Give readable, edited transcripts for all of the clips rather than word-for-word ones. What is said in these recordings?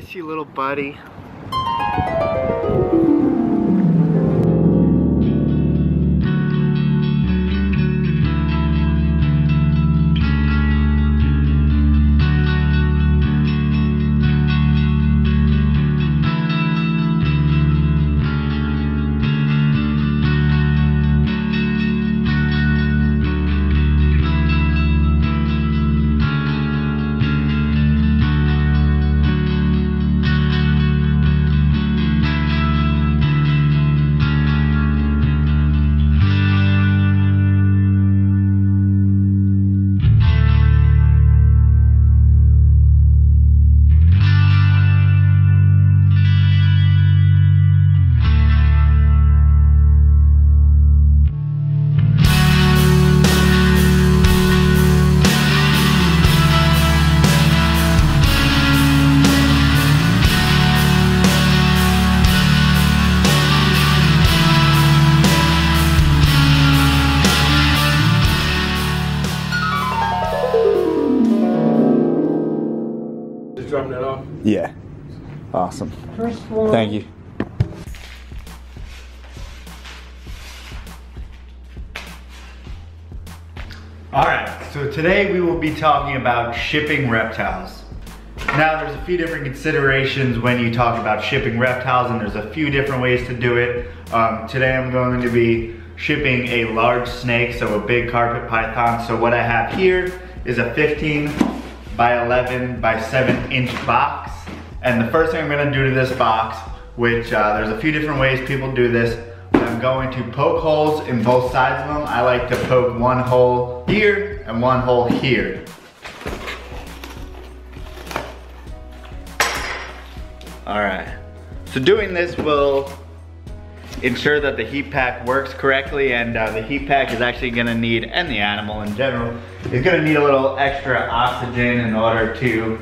Miss you, little buddy. Dropping it off? Yeah. Awesome. First one. Thank you. Alright, so today we will be talking about shipping reptiles. Now there's a few different considerations when you talk about shipping reptiles, and there's a few different ways to do it. Today I'm going to be shipping a large snake, so a big carpet python. So what I have here is a 15 by 11 by 7 inch box, and the first thing I'm going to do to this box, which there's a few different ways people do this, I'm going to poke holes in both sides of them. I like to poke one hole here and one hole here. Alright, so doing this will ensure that the heat pack works correctly, and the heat pack is actually gonna need, and the animal in general, is gonna need a little extra oxygen in order to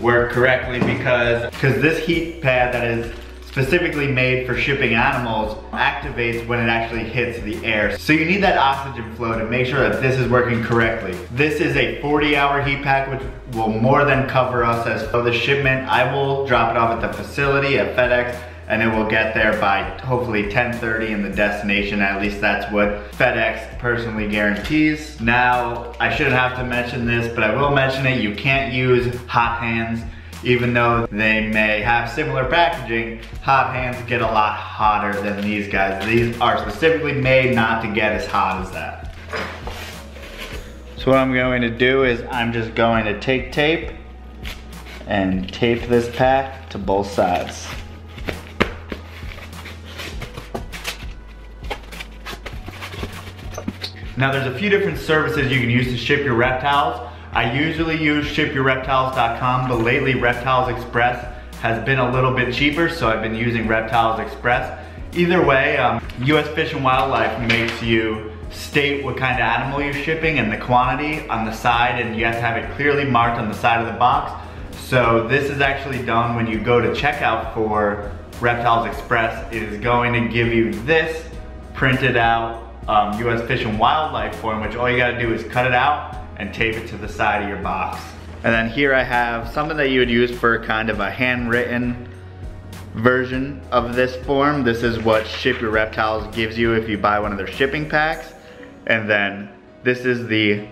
work correctly, because this heat pad that is specifically made for shipping animals activates when it actually hits the air. So you need that oxygen flow to make sure that this is working correctly. This is a 40-hour heat pack, which will more than cover us as for the shipment. I will drop it off at the facility at FedEx, and it will get there by hopefully 10:30 in the destination. At least that's what FedEx personally guarantees. Now, I shouldn't have to mention this, but I will mention it. You can't use hot hands. Even though they may have similar packaging, hot hands get a lot hotter than these guys. These are specifically made not to get as hot as that. So what I'm going to do is I'm just going to take tape and tape this pack to both sides. Now there's a few different services you can use to ship your reptiles. I usually use shipyourreptiles.com, but lately Reptiles Express has been a little bit cheaper, so I've been using Reptiles Express. Either way, US Fish and Wildlife makes you state what kind of animal you're shipping and the quantity on the side, and you have to have it clearly marked on the side of the box. So this is actually done when you go to checkout for Reptiles Express. It is going to give you this printed out US Fish and Wildlife form, which all you gotta do is cut it out and tape it to the side of your box. And then here I have something that you would use for kind of a handwritten version of this form. This is what Ship Your Reptiles gives you if you buy one of their shipping packs. And then this is the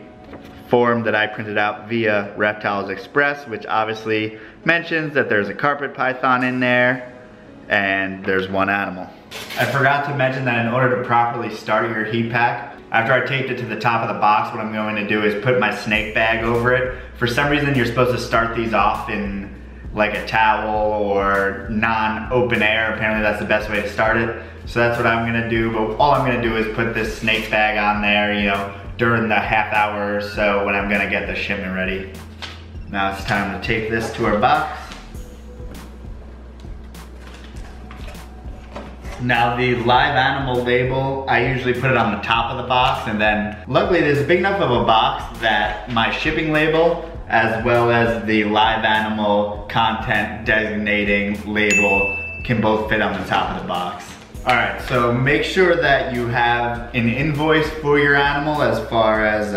form that I printed out via Reptiles Express, which obviously mentions that there's a carpet python in there and there's one animal. I forgot to mention that in order to properly start your heat pack, after I taped it to the top of the box, what I'm going to do is put my snake bag over it. For some reason, you're supposed to start these off in like a towel or non-open air. Apparently that's the best way to start it. So that's what I'm gonna do, but all I'm gonna do is put this snake bag on there, you know, during the half hour or so when I'm gonna get the shipment ready. Now it's time to tape this to our box. Now the live animal label, I usually put it on the top of the box, and then luckily there's big enough of a box that my shipping label as well as the live animal content designating label can both fit on the top of the box. Alright, so make sure that you have an invoice for your animal as far as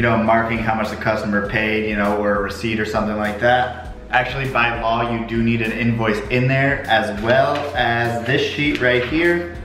marking how much the customer paid, or a receipt or something like that. Actually, by law, you do need an invoice in there, as well as this sheet right here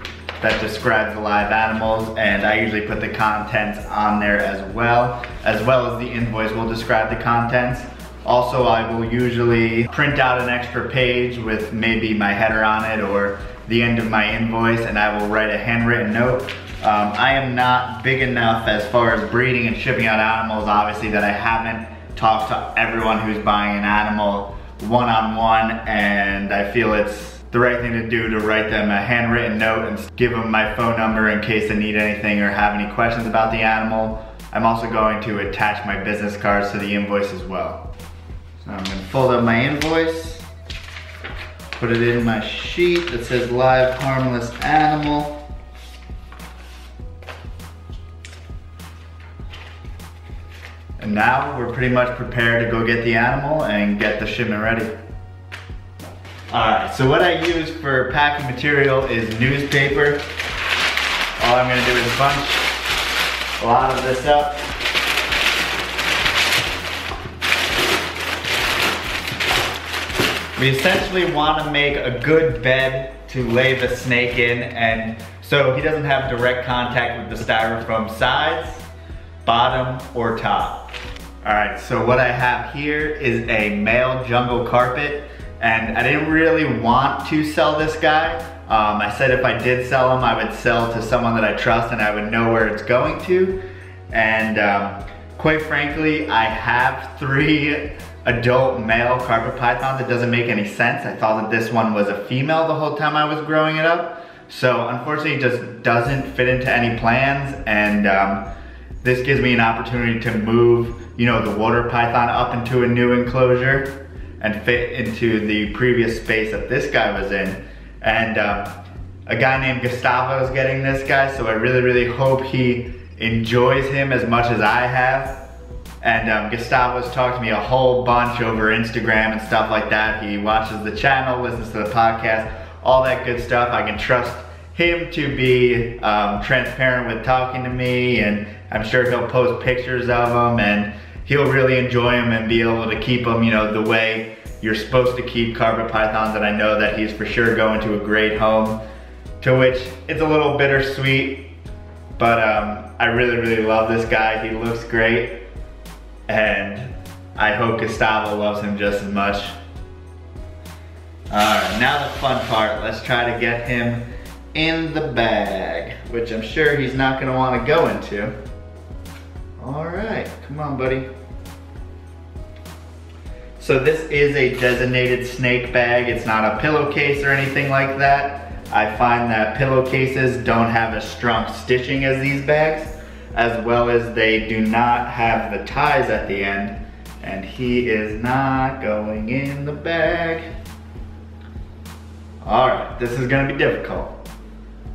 that describes the live animals, and I usually put the contents on there as well as the invoice will describe the contents. Also, I will usually print out an extra page with maybe my header on it or the end of my invoice, and I will write a handwritten note. I am not big enough as far as breeding and shipping out animals, obviously, that I haven't talked to everyone who's buying an animal one-on-one, and I feel it's the right thing to do to write them a handwritten note and give them my phone number in case they need anything or have any questions about the animal. I'm also going to attach my business cards to the invoice as well. So I'm gonna fold up my invoice, put it in my sheet that says live harmless animal. And now we're pretty much prepared to go get the animal and get the shipment ready. Alright, so what I use for packing material is newspaper. All I'm going to do is bunch a lot of this up. We essentially want to make a good bed to lay the snake in, and so he doesn't have direct contact with the styrofoam sides, bottom, or top. Alright, so what I have here is a male jungle carpet. And I didn't really want to sell this guy. I said if I did sell him, I would sell to someone that I trust and I would know where it's going to. And quite frankly, I have 3 adult male carpet pythons. That doesn't make any sense. I thought that this one was a female the whole time I was growing it up. So unfortunately, it just doesn't fit into any plans. And this gives me an opportunity to move, you know, the water python up into a new enclosure and fit into the previous space that this guy was in. And a guy named Gustavo is getting this guy, so I really, really hope he enjoys him as much as I have. And Gustavo's talked to me a whole bunch over Instagram and stuff like that. He watches the channel, listens to the podcast, all that good stuff. I can trust him to be transparent with talking to me, and I'm sure he'll post pictures of him, and he'll really enjoy them and be able to keep them, you know, the way you're supposed to keep carpet pythons. And I know that he's for sure going to a great home, to which it's a little bittersweet, but I really, really love this guy. He looks great, and I hope Gustavo loves him just as much. All right, now the fun part. Let's try to get him in the bag, which I'm sure he's not gonna wanna go into. All right, come on, buddy. So this is a designated snake bag. It's not a pillowcase or anything like that. I find that pillowcases don't have as strong stitching as these bags, as well as they do not have the ties at the end. And he is not going in the bag. All right, this is gonna be difficult.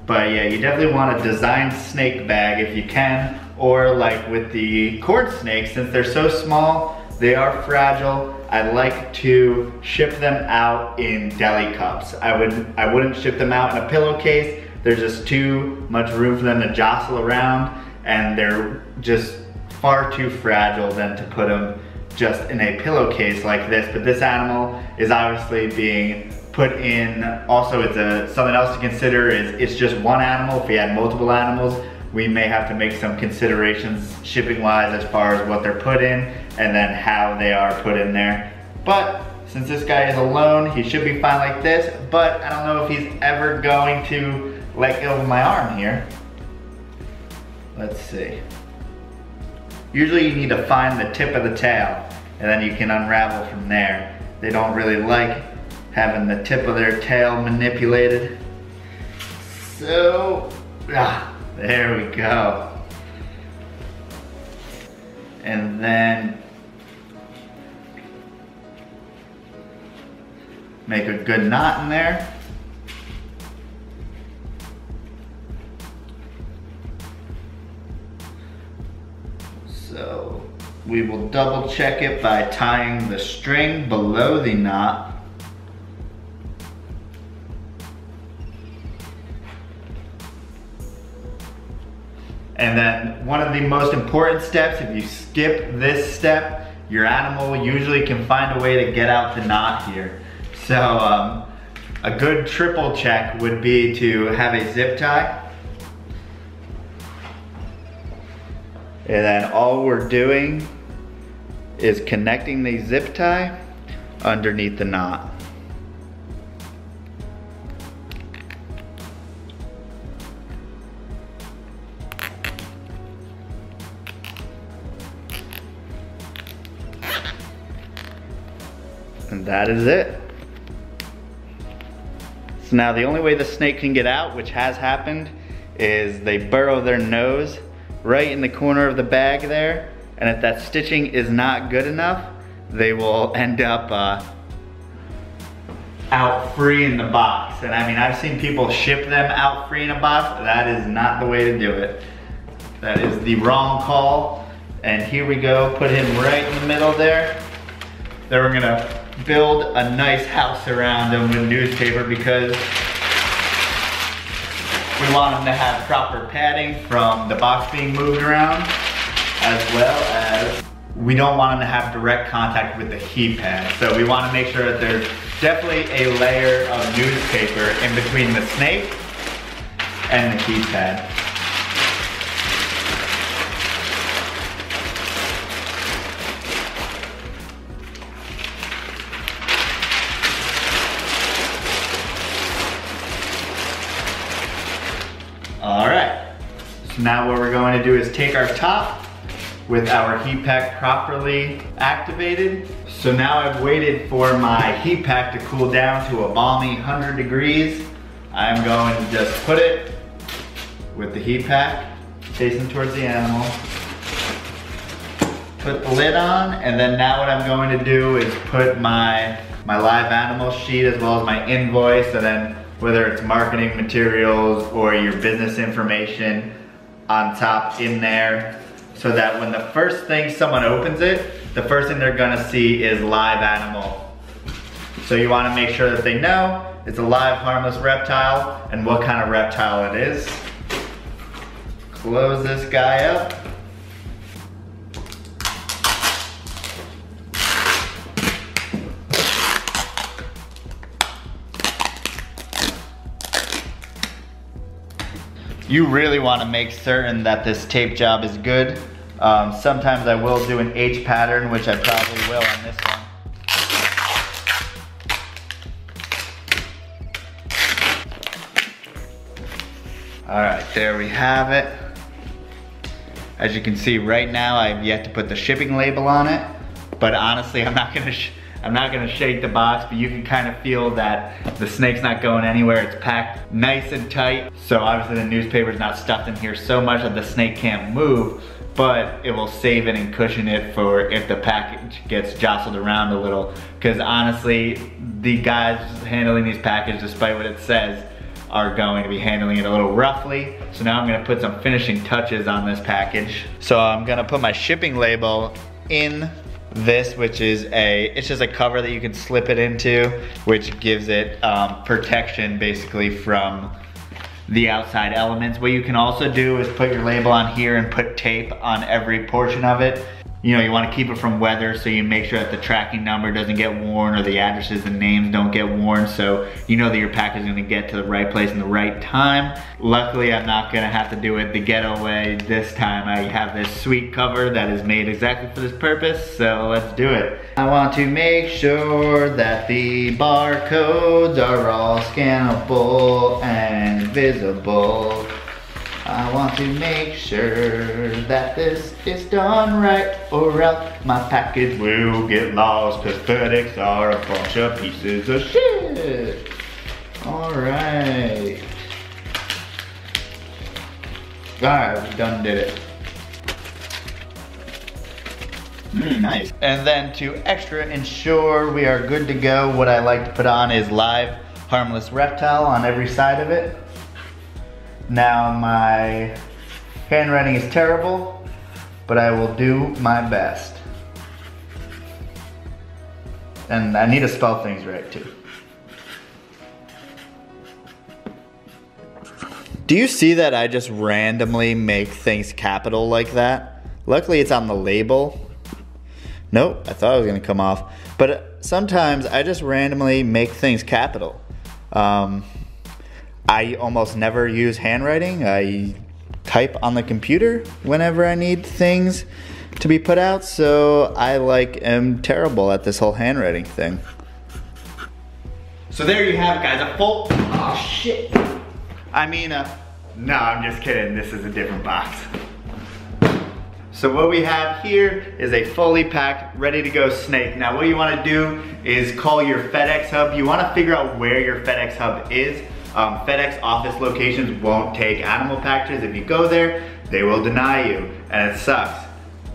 But yeah, you definitely want a designed snake bag if you can, or like with the corn snake, since they're so small, they are fragile. I like to ship them out in deli cups. I wouldn't ship them out in a pillowcase. There's just too much room for them to jostle around, and they're just far too fragile than to put them just in a pillowcase like this. But this animal is obviously being put in, also it's something else to consider is it's just one animal. If we had multiple animals, we may have to make some considerations shipping-wise as far as what they're put in and then how they are put in there. But since this guy is alone, he should be fine like this, but I don't know if he's ever going to let go of my arm here. Let's see. Usually you need to find the tip of the tail and then you can unravel from there. They don't really like having the tip of their tail manipulated. So, there we go. And then make a good knot in there. So we will double check it by tying the string below the knot. And then one of the most important steps, if you skip this step, your animal usually can find a way to get out to knot here. So a good triple check would be to have a zip tie. And then all we're doing is connecting the zip tie underneath the knot. And that is it. So now the only way the snake can get out, which has happened, is they burrow their nose right in the corner of the bag there, and if that stitching is not good enough, they will end up out free in the box. And I mean, I've seen people ship them out free in a box. That is not the way to do it. That is the wrong call. And here we go, put him right in the middle there. Then we're gonna build a nice house around them with newspaper, because we want them to have proper padding from the box being moved around, as well as we don't want them to have direct contact with the heat pad. So we want to make sure that there's definitely a layer of newspaper in between the snake and the heat pad. Now what we're going to do is take our top with our heat pack properly activated. So now I've waited for my heat pack to cool down to a balmy 100 degrees. I'm going to just put it with the heat pack facing towards the animal. Put the lid on, and then now what I'm going to do is put my live animal sheet as well as my invoice, and then whether it's marketing materials or your business information on top in there, so that when the first thing someone opens it, the first thing they're gonna see is live animal. So you wanna make sure that they know it's a live harmless reptile and what kind of reptile it is. Close this guy up. You really want to make certain that this tape job is good. Sometimes I will do an H pattern, which I probably will on this one. All right, there we have it. As you can see right now, I've yet to put the shipping label on it, but honestly, I'm not gonna shake the box, but you can kind of feel that the snake's not going anywhere. It's packed nice and tight. So obviously the newspaper's not stuffed in here so much that the snake can't move, but it will save it and cushion it for if the package gets jostled around a little. Because honestly, the guys handling these packages, despite what it says, are going to be handling it a little roughly. So now I'm gonna put some finishing touches on this package. So I'm gonna put my shipping label in this, which is it's just a cover that you can slip it into, which gives it protection basically from the outside elements. What you can also do is put your label on here and put tape on every portion of it. You know, you want to keep it from weather, so you make sure that the tracking number doesn't get worn, or the addresses and names don't get worn, so you know that your package is going to get to the right place in the right time. Luckily, I'm not going to have to do it the ghetto way this time. I have this sweet cover that is made exactly for this purpose, so let's do it. I want to make sure that the barcodes are all scannable and visible. I want to make sure that this is done right, or else my package will get lost, because FedEx are a bunch of pieces of shit. Alright. Alright, we done did it. Nice. And then to extra ensure we are good to go, what I like to put on is live harmless reptile on every side of it. Now my handwriting is terrible, but I will do my best. And I need to spell things right too. Do you see that I just randomly make things capital like that? Luckily it's on the label. Nope, I thought it was gonna come off. But sometimes I just randomly make things capital. I almost never use handwriting. I type on the computer whenever I need things to be put out, so I am terrible at this whole handwriting thing. So there you have it, guys, a full, oh shit. I mean, no, I'm just kidding, this is a different box. So what we have here is a fully packed, ready to go snake. Now what you wanna do is call your FedEx hub. You wanna figure out where your FedEx hub is. FedEx office locations won't take animal packages. If you go there, they will deny you, and it sucks.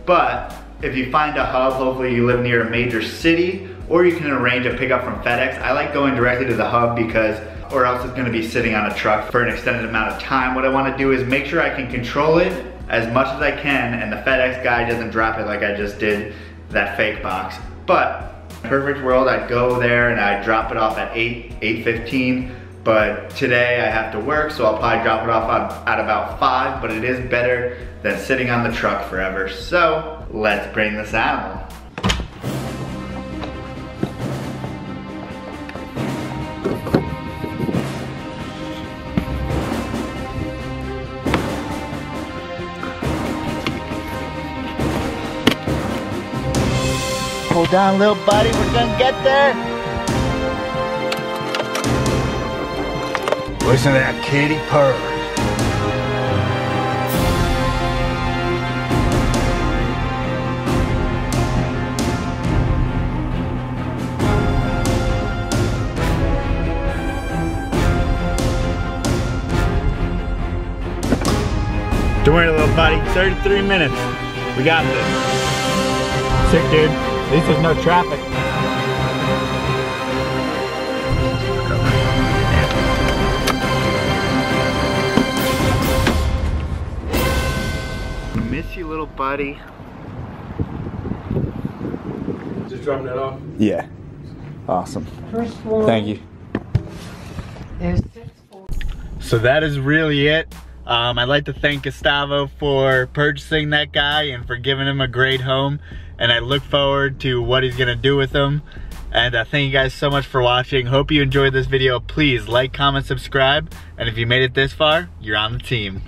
But if you find a hub, hopefully you live near a major city, or you can arrange a pickup from FedEx. I like going directly to the hub or else it's gonna be sitting on a truck for an extended amount of time. What I wanna do is make sure I can control it as much as I can, and the FedEx guy doesn't drop it like I just did that fake box. But perfect world, I'd go there and I'd drop it off at 8, 8:15, but today I have to work, so I'll probably drop it off at about 5, but it is better than sitting on the truck forever. So let's bring this animal. Hold on, little buddy, we're gonna get there. Listen to that kitty purr. Don't worry, little buddy, 33 minutes. We got this. Sick, dude. At least there's no traffic. Miss you, little buddy. Just dropping that off? Yeah. Awesome. First one. Thank you. There's 6 more. So that is really it. I'd like to thank Gustavo for purchasing that guy and for giving him a great home. And I look forward to what he's gonna do with them. And thank you guys so much for watching. Hope you enjoyed this video. Please like, comment, subscribe. And if you made it this far, you're on the team.